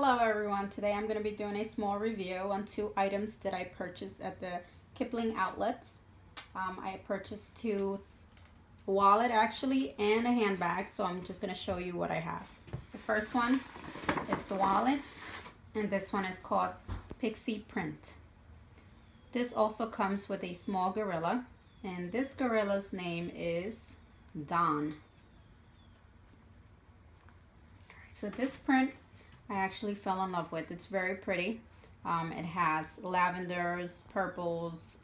Hello everyone, today I'm going to be doing a small review on two items that I purchased at the Kipling outlets. I purchased a wallet actually and a handbag, so I'm just going to show you what I have. The first one is the wallet and this one is called Pixie Print. This also comes with a small gorilla and this gorilla's name is Don. So this print I actually fell in love with. It's very pretty. It has lavenders, purples.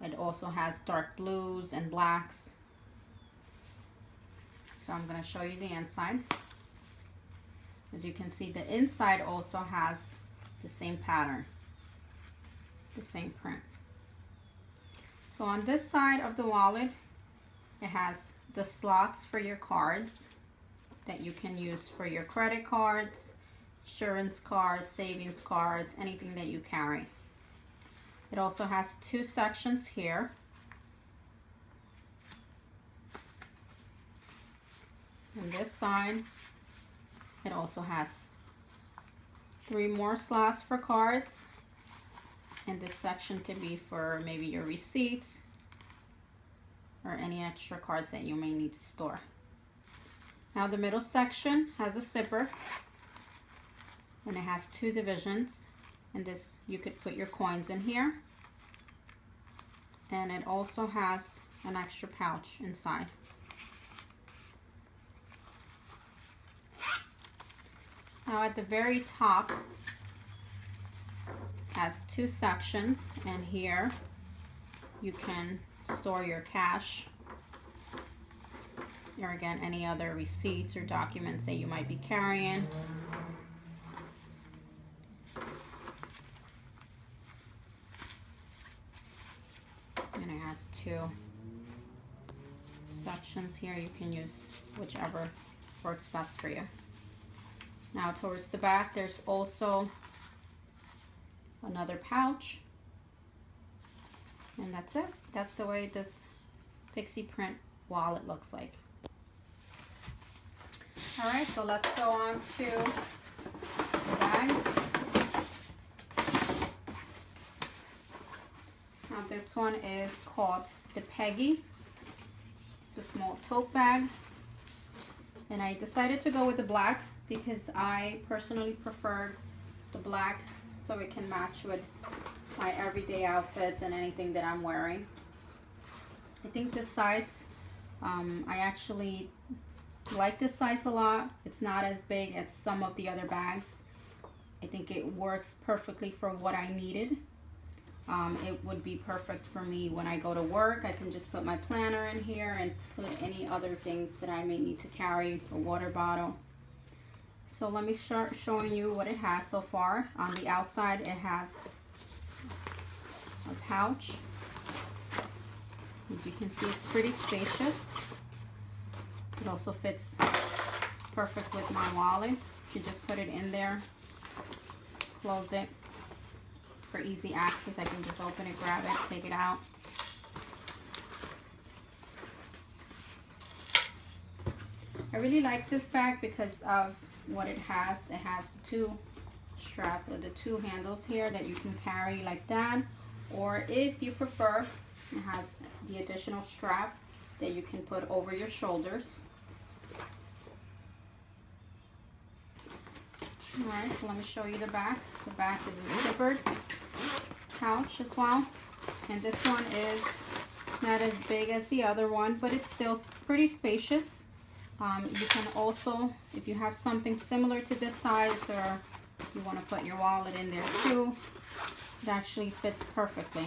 It also has dark blues and blacks. So I'm going to show you the inside. As you can see, the inside also has the same pattern, the same print. So on this side of the wallet, it has the slots for your cards that you can use for your credit cards, insurance cards, savings cards, anything that you carry. It also has two sections here. On this side, it also has three more slots for cards. And this section could be for maybe your receipts or any extra cards that you may need to store. Now the middle section has a zipper. And it has two divisions, and this you could put your coins in here, and it also has an extra pouch inside. Now at the very top has two sections, and here you can store your cash or again any other receipts or documents that you might be carrying. Two sections here, you can use whichever works best for you. Now towards the back, there's also another pouch, and that's it. That's the way this Pixie Print wallet looks like. All right, so let's go on to the bag. This one is called the Peggy. It's a small tote bag, and I decided to go with the black because I personally preferred the black so it can match with my everyday outfits and anything that I'm wearing. I think this size, I actually like this size a lot. It's not as big as some of the other bags. I think it works perfectly for what I needed. It would be perfect for me when I go to work. I can just put my planner in here and put any other things that I may need to carry, a water bottle. So let me start showing you what it has so far. On the outside, it has a pouch. As you can see, it's pretty spacious. It also fits perfect with my wallet. You just put it in there, close it. For easy access, I can just open it, grab it, take it out. I really like this bag because of what it has. It has two straps or the two handles here that you can carry like that, or if you prefer, it has the additional strap that you can put over your shoulders. All right, so let me show you the back. The back is a zippered pouch as well, and this one is not as big as the other one, but it's still pretty spacious. You can also, if you have something similar to this size or you want to put your wallet in there too, it actually fits perfectly.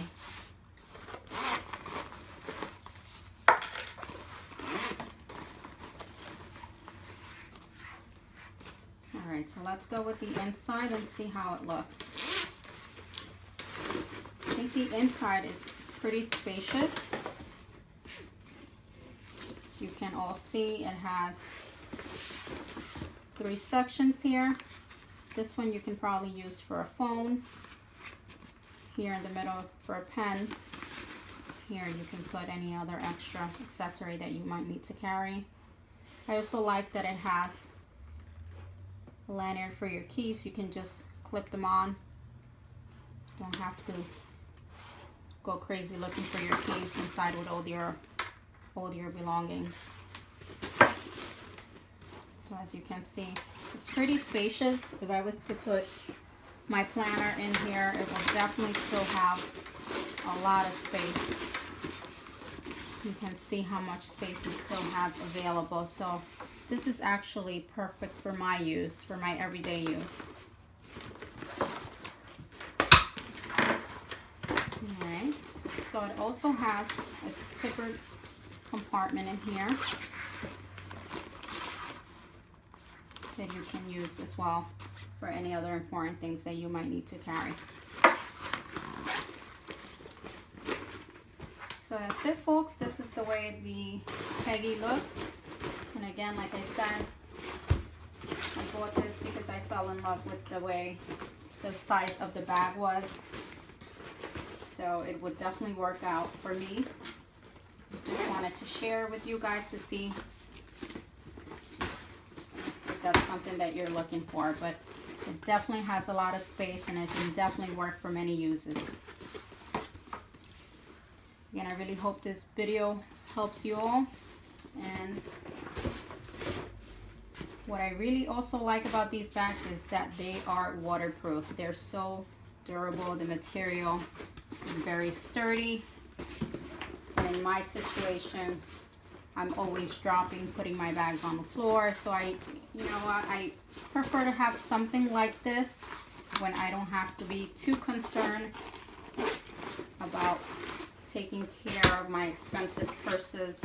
Alright, so let's go with the inside and see how it looks. I think the inside is pretty spacious. As you can all see, it has three sections here. This one you can probably use for a phone. Here in the middle for a pen. Here you can put any other extra accessory that you might need to carry. I also like that it has lanyard for your keys. You can just clip them on. Don't have to go crazy looking for your keys inside with all your belongings. So as you can see, it's pretty spacious. If I was to put my planner in here, it will definitely still have a lot of space. You can see how much space it still has available. So this is actually perfect for my use, for my everyday use. Alright, so it also has a separate compartment in here that you can use as well for any other important things that you might need to carry. So that's it, folks. This is the way the Peggy looks. And again, like I said, I bought this because I fell in love with the way the size of the bag was. So it would definitely work out for me. Just wanted to share with you guys to see if that's something that you're looking for. But it definitely has a lot of space and it can definitely work for many uses. Again, I really hope this video helps you all. And what I really also like about these bags is that they are waterproof. They're so durable. The material is very sturdy. And in my situation, I'm always dropping, putting my bags on the floor. So I prefer to have something like this when I don't have to be too concerned about taking care of my expensive purses.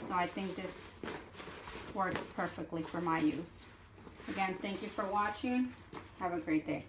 So I think this works perfectly for my use. Again, thank you for watching. Have a great day.